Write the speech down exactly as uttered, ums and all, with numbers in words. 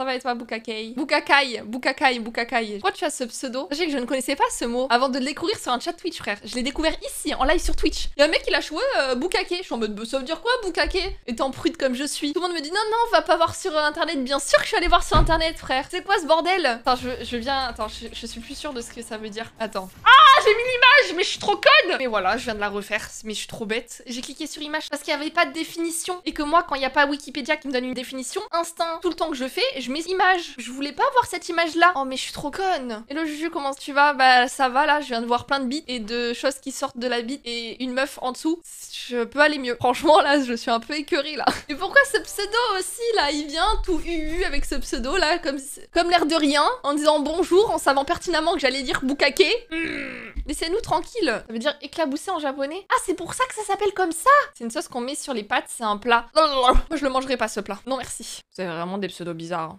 Ça va être ma Bukkake. Bukkake, Bukkake, Bukkake. Pourquoi tu as ce pseudo? Sachez que je ne connaissais pas ce mot avant de le découvrir sur un chat Twitch, frère. Je l'ai découvert ici, en live sur Twitch. Il y a un mec qui l'a joué euh, Bukkake. Je suis en mode, ça veut dire quoi, Bukkake? Étant prude comme je suis. Tout le monde me dit, non, non, on va pas voir sur internet. Bien sûr que je suis allée voir sur internet, frère. C'est quoi ce bordel? Attends, je, je viens. Attends, je, je suis plus sûre de ce que ça veut dire. Attends. Ah, j'ai mis l'image, mais je suis trop conne! Mais voilà, je viens de la refaire, mais je suis trop bête. J'ai cliqué sur image parce qu'il n'y avait pas de définition. Et que moi, quand il n'y a pas Wikipédia qui me donne une définition, instinct, tout le temps que je fais, je mets image. Je voulais pas voir cette image-là. Oh, mais je suis trop conne. Hello, Juju, comment tu vas? Bah, ça va là, je viens de voir plein de bits et de choses qui sortent de la bite et une meuf en dessous. Je peux aller mieux. Franchement, là, je suis un peu écœurée là. Et pourquoi ce pseudo aussi là? Il vient tout U U avec ce pseudo là, comme, comme l'air de rien, en disant bonjour, en savant pertinemment que j'allais dire Bukkake. Mmh. Laissez-nous tranquille. Ça veut dire éclabousser en japonais. Ah, c'est pour ça que ça s'appelle comme ça. C'est une sauce qu'on met sur les pâtes, c'est un plat. Moi, je le mangerai pas ce plat. Non, merci. Vous avez vraiment des pseudos bizarres. Hein.